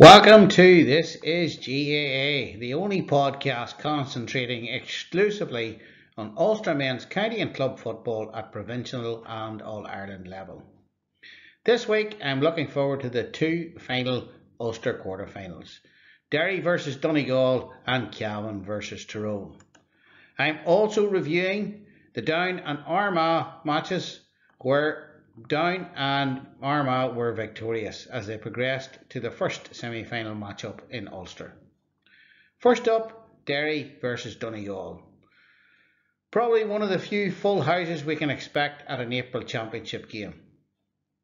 Welcome to This Is GAA, the only podcast concentrating exclusively on Ulster men's county and club football at provincial and All-Ireland level. This week I'm looking forward to the two final Ulster quarterfinals, Derry versus Donegal and Cavan versus Tyrone. I'm also reviewing the Down and Armagh matches where Down and Armagh were victorious as they progressed to the first semi-final matchup in Ulster. First up, Derry versus Donegal. Probably one of the few full houses we can expect at an April Championship game.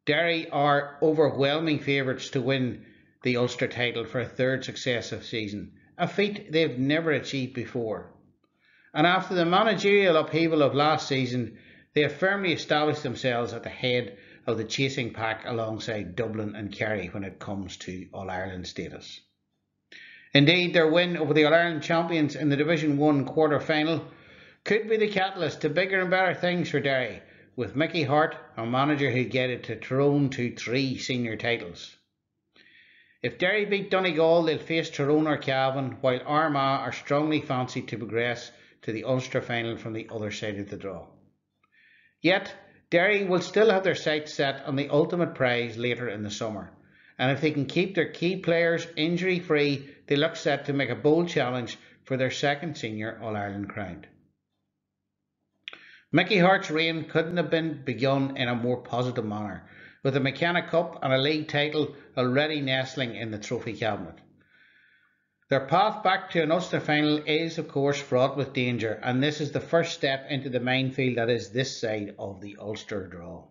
Derry are overwhelming favourites to win the Ulster title for a third successive season, a feat they've never achieved before. And after the managerial upheaval of last season, they have firmly established themselves at the head of the chasing pack alongside Dublin and Kerry when it comes to All-Ireland status. Indeed, their win over the All-Ireland champions in the Division 1 quarter-final could be the catalyst to bigger and better things for Derry, with Mickey Harte, a manager who guided to Tyrone to three senior titles. If Derry beat Donegal, they'll face Tyrone or Cavan, while Armagh are strongly fancied to progress to the Ulster final from the other side of the draw. Yet, Derry will still have their sights set on the ultimate prize later in the summer, and if they can keep their key players injury-free, they look set to make a bold challenge for their second senior All-Ireland crown. Mickey Harte's reign couldn't have been begun in a more positive manner, with a McKenna Cup and a league title already nestling in the trophy cabinet. Their path back to an Ulster final is, of course, fraught with danger, and this is the first step into the minefield that is this side of the Ulster draw.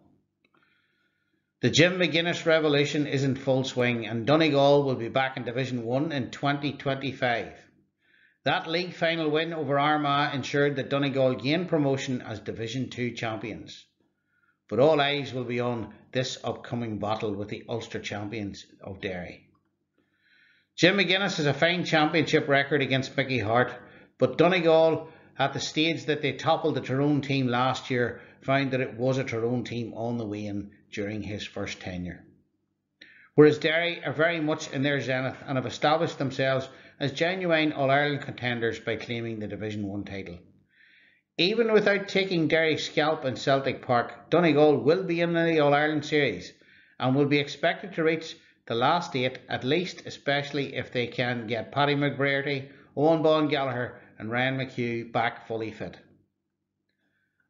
The Jim McGuinness revolution is in full swing, and Donegal will be back in Division 1 in 2025. That league final win over Armagh ensured that Donegal gained promotion as Division 2 champions. But all eyes will be on this upcoming battle with the Ulster champions of Derry. Jim McGuinness has a fine championship record against Mickey Harte, but Donegal, at the stage that they toppled the Tyrone team last year, found that it was a Tyrone team on the wane during his first tenure. Whereas Derry are very much in their zenith and have established themselves as genuine All-Ireland contenders by claiming the Division 1 title. Even without taking Derry's scalp in Celtic Park, Donegal will be in the All-Ireland series and will be expected to reach the last eight, at least, especially if they can get Paddy McBrearty, Owen Bon Gallagher and Ryan McHugh back fully fit.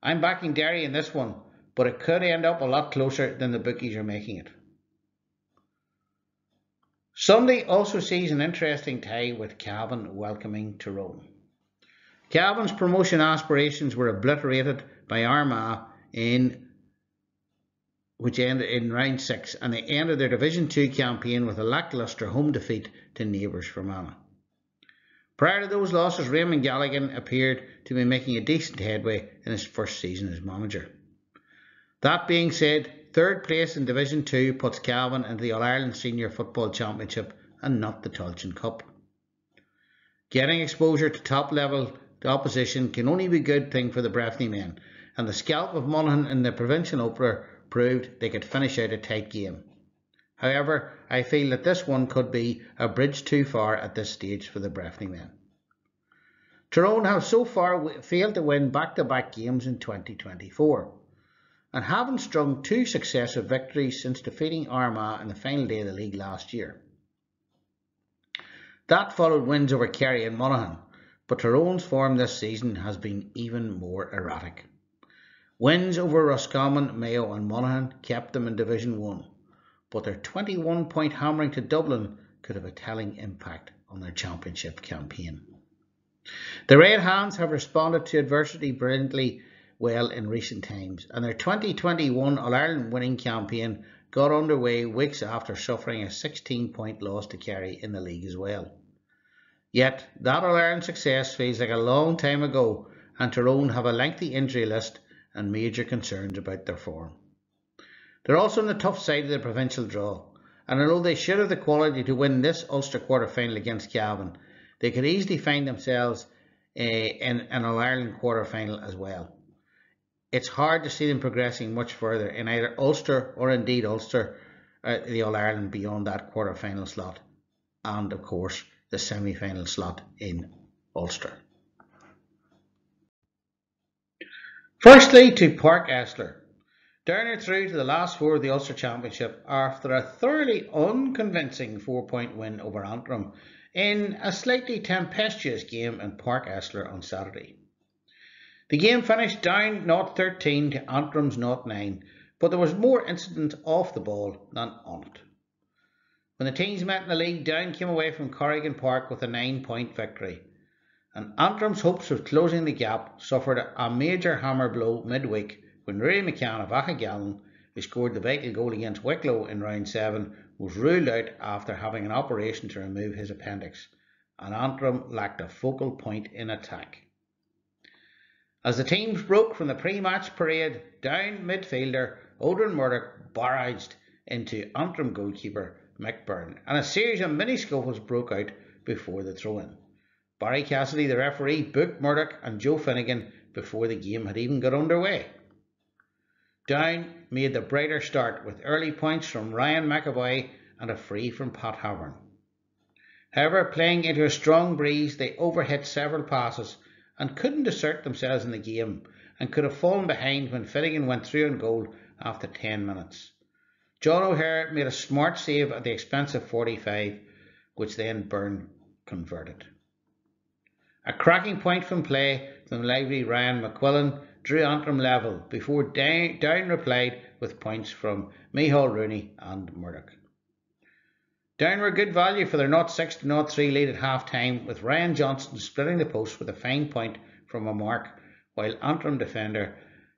I'm backing Derry in this one, but it could end up a lot closer than the bookies are making it. Sunday also sees an interesting tie with Cavan welcoming Tyrone. Cavan's promotion aspirations were obliterated by Armagh which ended in round 6, and they ended their Division 2 campaign with a lacklustre home defeat to neighbours Fermanagh. Prior to those losses, Raymond Galligan appeared to be making a decent headway in his first season as manager. That being said, third place in Division 2 puts Cavan into the All-Ireland Senior Football Championship and not the Tailteann Cup. Getting exposure to top-level opposition can only be a good thing for the Breffni men, and the scalp of Monaghan in the provincial opener proved they could finish out a tight game. However, I feel that this one could be a bridge too far at this stage for the Breffni men. Tyrone have so far failed to win back-to-back games in 2024, and haven't strung two successive victories since defeating Armagh in the final day of the league last year. That followed wins over Kerry and Monaghan, but Tyrone's form this season has been even more erratic. Wins over Roscommon, Mayo and Monaghan kept them in Division 1, but their 21-point hammering to Dublin could have a telling impact on their championship campaign. The Red Hands have responded to adversity brilliantly well in recent times, and their 2021 All-Ireland winning campaign got underway weeks after suffering a 16-point loss to Kerry in the league as well. Yet that All-Ireland success feels like a long time ago, and Tyrone have a lengthy injury list and major concerns about their form. They're also on the tough side of the provincial draw, and although they should have the quality to win this Ulster quarter-final against Cavan, they could easily find themselves in an All-Ireland quarter-final as well. It's hard to see them progressing much further in either Ulster or indeed the All-Ireland beyond that quarter-final slot, and of course the semi-final slot in Ulster. Firstly to Park Eastleigh. Derry through to the last four of the Ulster Championship after a thoroughly unconvincing 4-point win over Antrim in a slightly tempestuous game in Park Eastleigh on Saturday. The game finished down 0-13 to Antrim's 0-9, but there was more incident off the ball than on it. When the teams met in the league, Down came away from Corrigan Park with a 9-point victory, and Antrim's hopes of closing the gap suffered a major hammer blow midweek when Ray McCann of Achagallan, who scored the vital goal against Wicklow in round 7, was ruled out after having an operation to remove his appendix, and Antrim lacked a focal point in attack. As the teams broke from the pre-match parade, Down midfielder Aldrin Murdoch barraged into Antrim goalkeeper McBurn, and a series of mini-scuffles broke out before the throw-in. Barry Cassidy, the referee, booked Murdoch and Joe Finnegan before the game had even got underway. Down made the brighter start with early points from Ryan McAvoy and a free from Pat Havern. However, playing into a strong breeze, they overhit several passes and couldn't assert themselves in the game, and could have fallen behind when Finnegan went through on goal after 10 minutes. John O'Hare made a smart save at the expense of 45, which then Byrne converted. A cracking point from play from lively Ryan McQuillan drew Antrim level before Down replied with points from Michael Rooney and Murdoch. Down were good value for their 0-6 to 0-3 lead at half time, with Ryan Johnson splitting the post with a fine point from a mark, while Antrim defender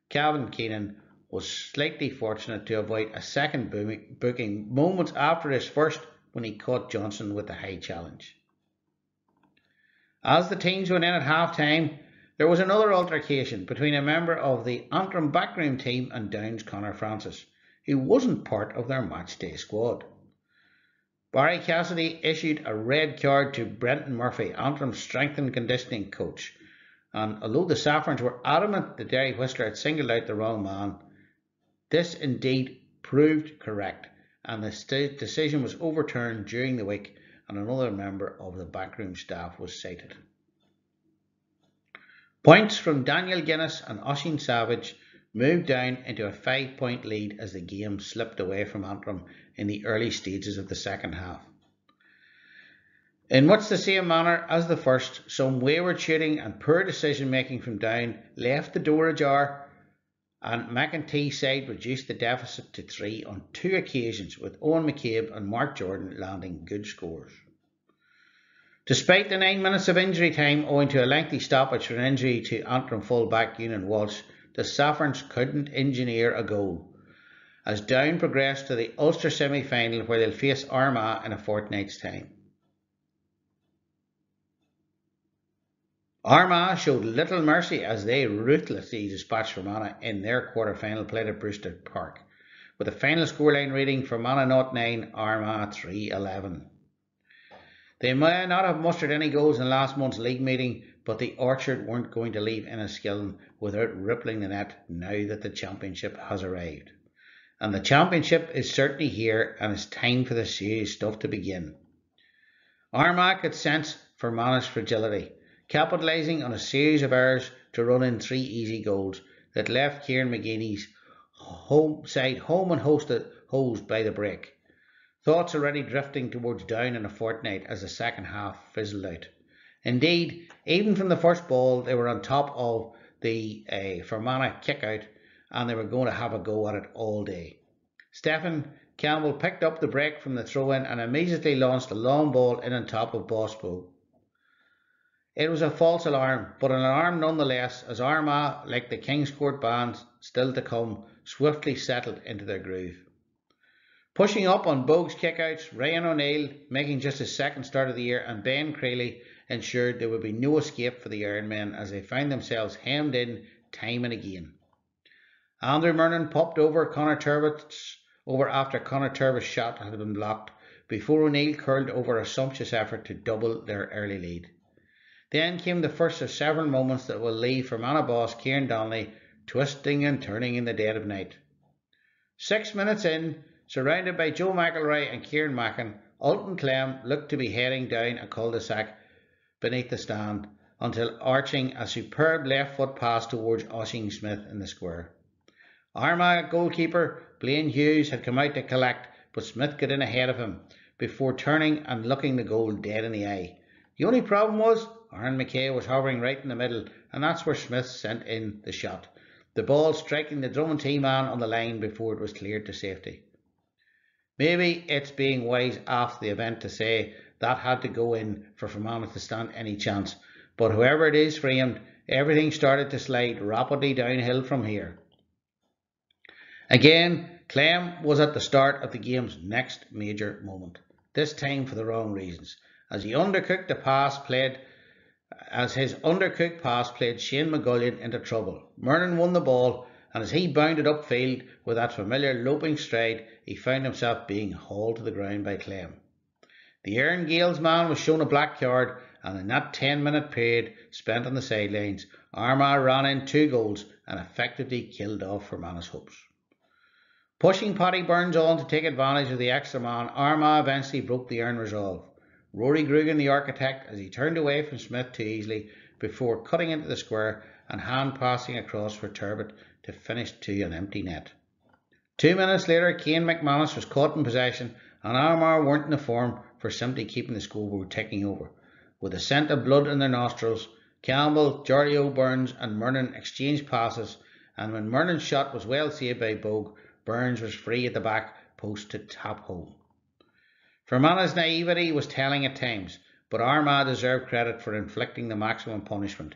Calvin Keenan was slightly fortunate to avoid a second booking moments after his first when he caught Johnson with the high challenge. As the teams went in at half time, there was another altercation between a member of the Antrim backroom team and Down's Connor Francis, who wasn't part of their matchday squad. Barry Cassidy issued a red card to Brenton Murphy, Antrim's strength and conditioning coach, and although the Saffrons were adamant the Derry Whistler had singled out the wrong man, this indeed proved correct, and the decision was overturned during the week, and another member of the backroom staff was cited. Points from Daniel Guinness and Oisin Savage moved Down into a 5-point lead as the game slipped away from Antrim in the early stages of the second half. In much the same manner as the first, some wayward shooting and poor decision making from Down left the door ajar, and McEntee's side reduced the deficit to 3 on 2 occasions, with Owen McCabe and Mark Jordan landing good scores. Despite the 9 minutes of injury time owing to a lengthy stoppage for an injury to Antrim full-back Eunan Walsh, the Saffrons couldn't engineer a goal, as Down progressed to the Ulster semi-final, where they'll face Armagh in a fortnight's time. Armagh showed little mercy as they ruthlessly dispatched Fermanagh in their quarter-final play at Brewster Park, with the final scoreline reading Fermanagh 0-9, Armagh 3-11. They may not have mustered any goals in last month's league meeting, but the Orchard weren't going to leave Enniskillen without rippling the net now that the championship has arrived. And the championship is certainly here, and it's time for the serious stuff to begin. Armagh could sense Fermanagh's fragility, capitalising on a series of errors to run in 3 easy goals that left Kieran McGeaney's side home and hosed by the break. Thoughts already drifting towards Down in a fortnight as the second half fizzled out. Indeed, even from the first ball, they were on top of the Fermanagh kick-out, and they were going to have a go at it all day. Stephen Campbell picked up the break from the throw-in and immediately launched a long ball in on top of Bospo. It was a false alarm, but an alarm nonetheless, as Armagh, like the King's Court band still to come, swiftly settled into their groove. Pushing up on Bogue's kickouts, Ryan O'Neill, making just his second start of the year, and Ben Creeley ensured there would be no escape for the Ironmen as they found themselves hemmed in time and again. Andrew Mernon popped over Conor Turbott's over after Conor Turbott's shot had been blocked, before O'Neill curled over a sumptuous effort to double their early lead. Then came the first of several moments that will leave Fermanagh boss Kieran Donnelly twisting and turning in the dead of night. 6 minutes in, surrounded by Joe McElroy and Kieran Mackin, Alton Clem looked to be heading down a cul-de-sac beneath the stand until arching a superb left foot pass towards Oshing Smith in the square. Armagh goalkeeper Blaine Hughes had come out to collect, but Smith got in ahead of him before turning and looking the goal dead in the eye. The only problem was Aaron McKay was hovering right in the middle, and that's where Smith sent in the shot, the ball striking the Drummond T man on the line before it was cleared to safety. Maybe it's being wise after the event to say that had to go in for Fermanagh to stand any chance, but whoever it is framed, everything started to slide rapidly downhill from here. Again, Clem was at the start of the game's next major moment, this time for the wrong reasons, as his undercooked pass played Shane McGuillan into trouble. Mernon won the ball, and as he bounded upfield with that familiar loping stride, he found himself being hauled to the ground by Clem. The Erin Gales man was shown a black card, and in that 10-minute period spent on the sidelines, Armagh ran in two goals and effectively killed off Fermanagh's hopes. Pushing Paddy Burns on to take advantage of the extra man, Armagh eventually broke the Erin resolve. Rory Grugan, the architect, as he turned away from Smith too easily before cutting into the square and hand-passing across for Turbot to finish to an empty net. 2 minutes later, Cian McManus was caught in possession, and Armagh weren't in the form for simply keeping the scoreboard ticking over. With the scent of blood in their nostrils, Campbell, Jarly Óg Burns and Mernon exchanged passes, and when Mernon's shot was well saved by Bogue, Burns was free at the back post to tap home. Fermanagh's naivety was telling at times, but Armagh deserved credit for inflicting the maximum punishment.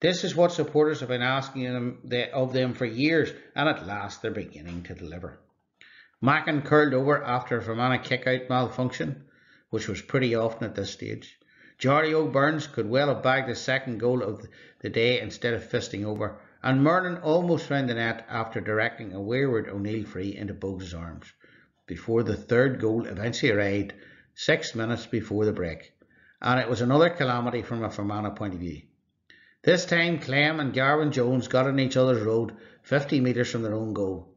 This is what supporters have been asking of them for years, and at last they're beginning to deliver. Mackin curled over after a Fermanagh kick-out malfunction, which was pretty often at this stage. Jarly Óg Burns could well have bagged his second goal of the day instead of fisting over, and Mernon almost found the net after directing a wayward O'Neill free into Bogue's arms, before the third goal eventually arrived 6 minutes before the break, and it was another calamity from a Fermanagh point of view. This time Clem and Garvin Jones got in each other's road 50 metres from their own goal.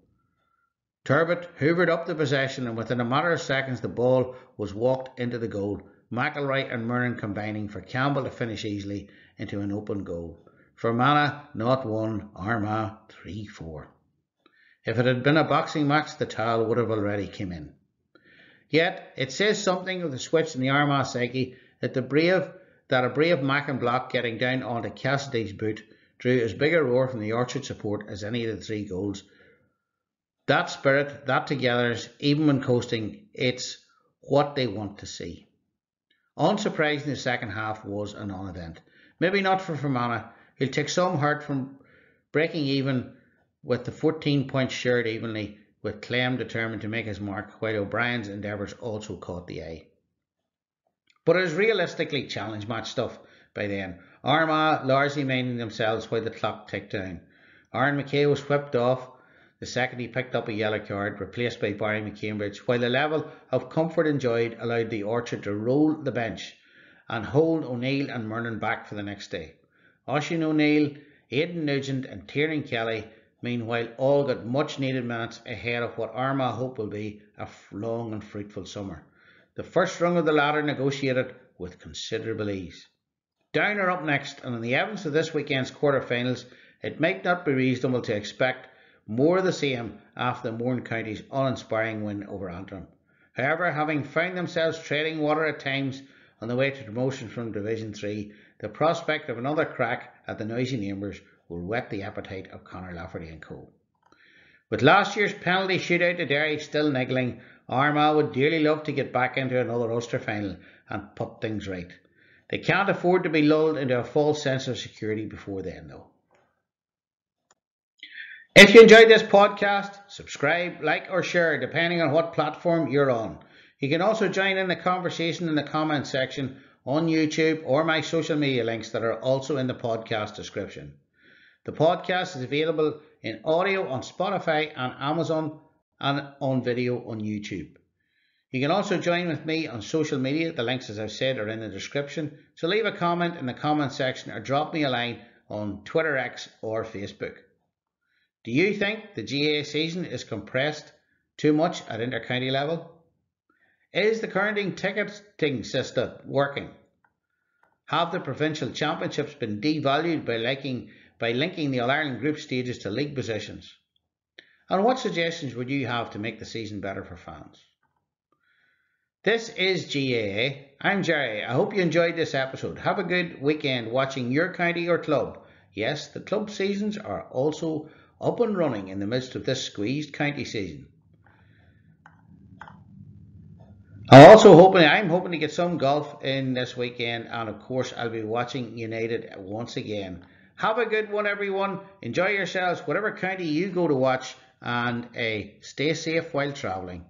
Turbot hoovered up the possession, and within a matter of seconds the ball was walked into the goal, McElroy and Mernon combining for Campbell to finish easily into an open goal. Fermanagh 0-1, Armagh 3-4. If it had been a boxing match, the towel would have already come in. Yet it says something of the switch in the Armagh psyche that a brave Mackin block getting down onto Cassidy's boot drew as big a roar from the Orchard support as any of the three goals. That spirit, that togetherness, even when coasting, it's what they want to see. Unsurprisingly, the second half was a non-event. Maybe not for Fermanagh, who'll take some hurt from breaking even with the 14 points shared evenly, with Clem determined to make his mark, while O'Brien's endeavours also caught the eye. But it was realistically challenge match stuff by then, Armagh largely minding themselves while the clock ticked down. Aaron McKay was whipped off the second he picked up a yellow card, replaced by Barry McCambridge, while the level of comfort enjoyed allowed the Orchard to roll the bench and hold O'Neill and Mernon back for the next day. Oisin O'Neill, Aidan Nugent and Tiernan Kelly meanwhile all got much needed minutes ahead of what Armagh hope will be a long and fruitful summer. The first rung of the ladder negotiated with considerable ease. Down are up next, and on the evidence of this weekend's quarter-finals, it might not be reasonable to expect more of the same after the Mourne County's uninspiring win over Antrim. However, having found themselves treading water at times on the way to promotion from Division 3, the prospect of another crack at the noisy neighbours will whet the appetite of Conor Lafferty and co. With last year's penalty shootout to Derry still niggling, Armagh would dearly love to get back into another Ulster final and put things right. They can't afford to be lulled into a false sense of security before then, though. If you enjoyed this podcast, subscribe, like or share depending on what platform you're on. You can also join in the conversation in the comment section on YouTube or my social media links that are also in the podcast description. The podcast is available in audio on Spotify and Amazon and on video on YouTube. You can also join with me on social media. The links, as I've said, are in the description. So leave a comment in the comment section or drop me a line on Twitter X or Facebook. Do you think the GAA season is compressed too much at inter-county level? Is the current ticketing system working? Have the provincial championships been devalued by linking the All-Ireland group stages to league positions? And what suggestions would you have to make the season better for fans? This is GAA. I'm Jerry. I hope you enjoyed this episode. Have a good weekend watching your county or club. Yes, the club seasons are also up and running in the midst of this squeezed county season. I'm hoping to get some golf in this weekend, and of course I'll be watching United once again. Have a good one, everyone. Enjoy yourselves, whatever county you go to watch, and stay safe while travelling.